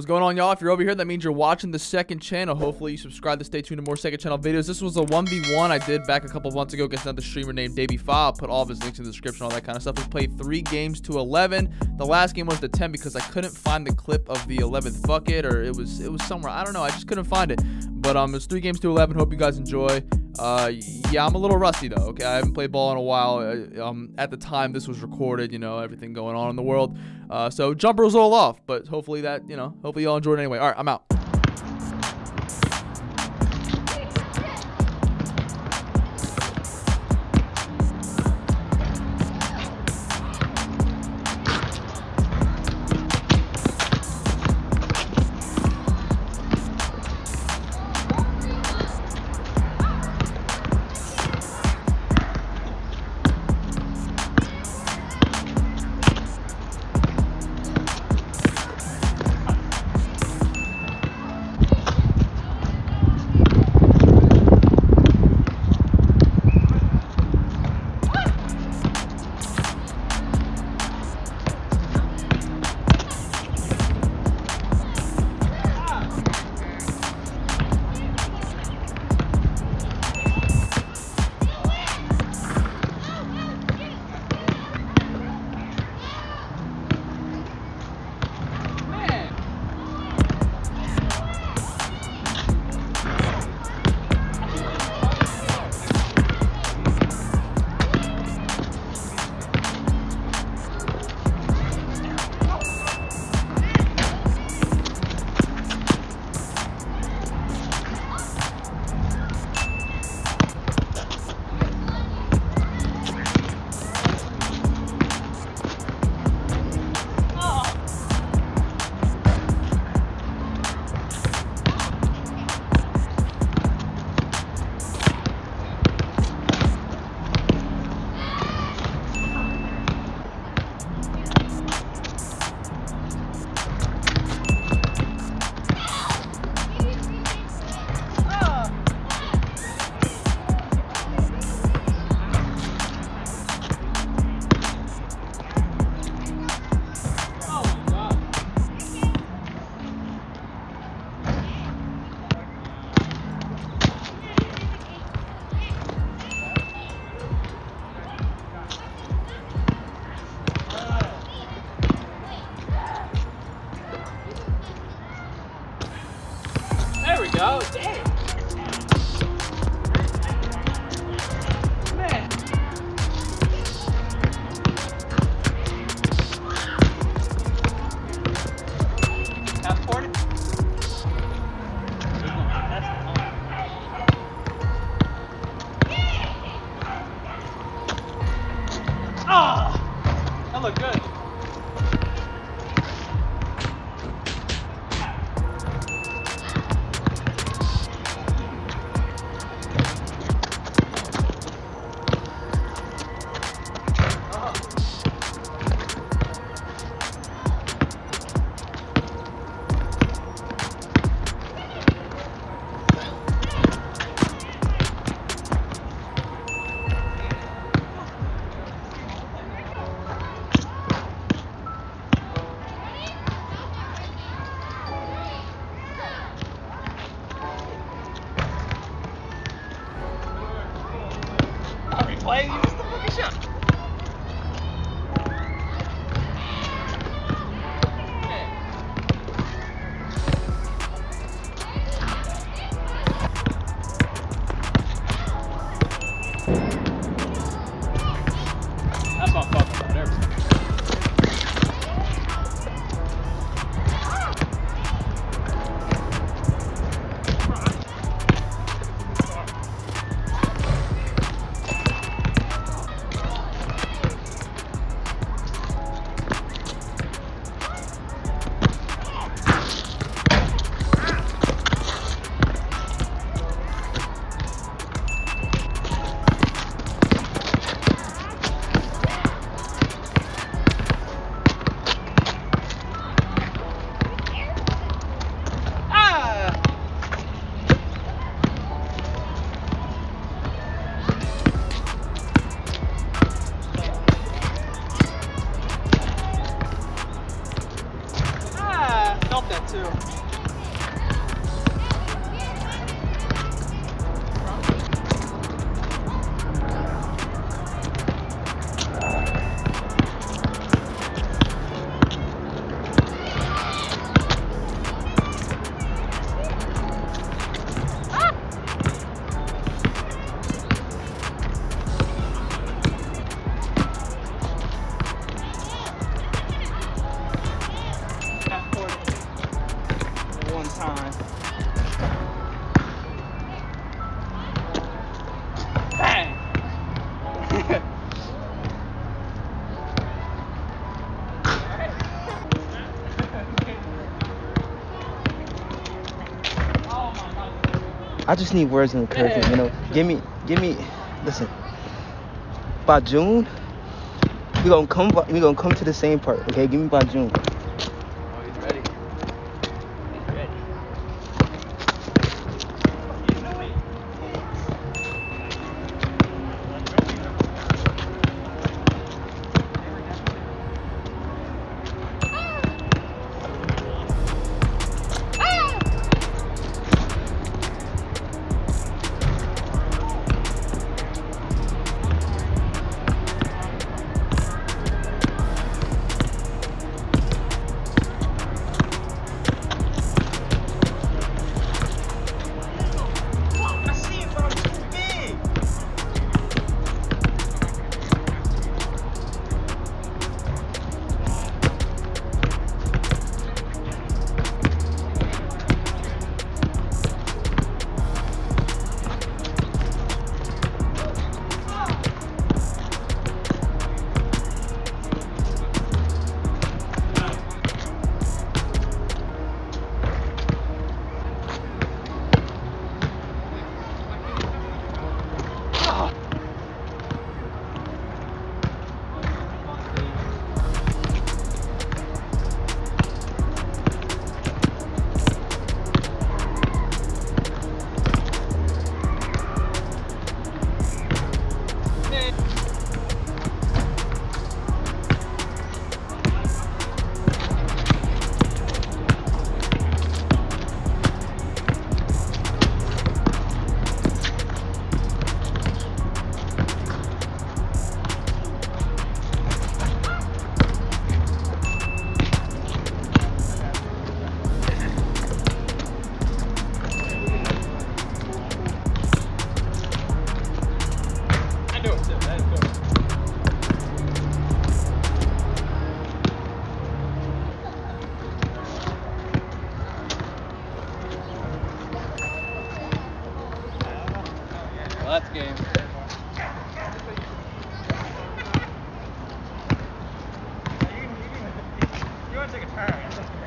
What's going on, y'all? If you're over here, that means you're watching the second channel. Hopefully you subscribe to stay tuned to more second channel videos. This was a 1v1 I did back a couple months ago against another streamer named DavieFye. I'll put all of his links in the description, all that kind of stuff. We played 3 games to 11. The last game was the 10 because I couldn't find the clip of the 11th bucket, or it was somewhere. I don't know. I just couldn't find it. But it's 3 games to 11. Hope you guys enjoy. Yeah, I'm a little rusty though. Okay, I haven't played ball in a while. At the time this was recorded, you know, everything going on in the world. So jumper was all off, but hopefully that, you know, hopefully y'all enjoyed it anyway. All right, I'm out. Oh, damn. Oh, that looked good. Why you missed the fucking shot? That's what I'm talking about, everything. time. Bang! I just need words of encouragement, you know. Give me. Listen. By June, we gonna come to the same part, okay? Give me by June. Take a turn.